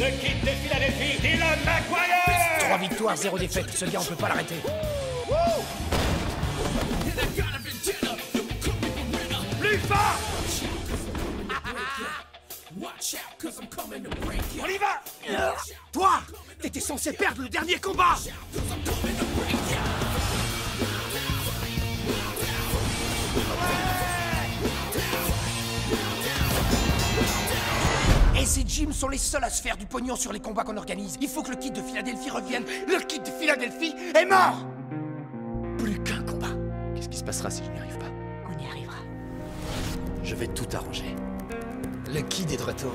Le kid de Philadelphie, Dylan McGuire. 3 victoires, 0 défaite. Ce gars, on peut pas l'arrêter. Plus fort. On y va. Toi, t'étais censé perdre le dernier combat. Et ces gyms sont les seuls à se faire du pognon sur les combats qu'on organise. Il faut que le kid de Philadelphie revienne. Le kid de Philadelphie est mort. Plus qu'un combat. Qu'est-ce qui se passera si je n'y arrive pas? On y arrivera. Je vais tout arranger. Le kid est de retour.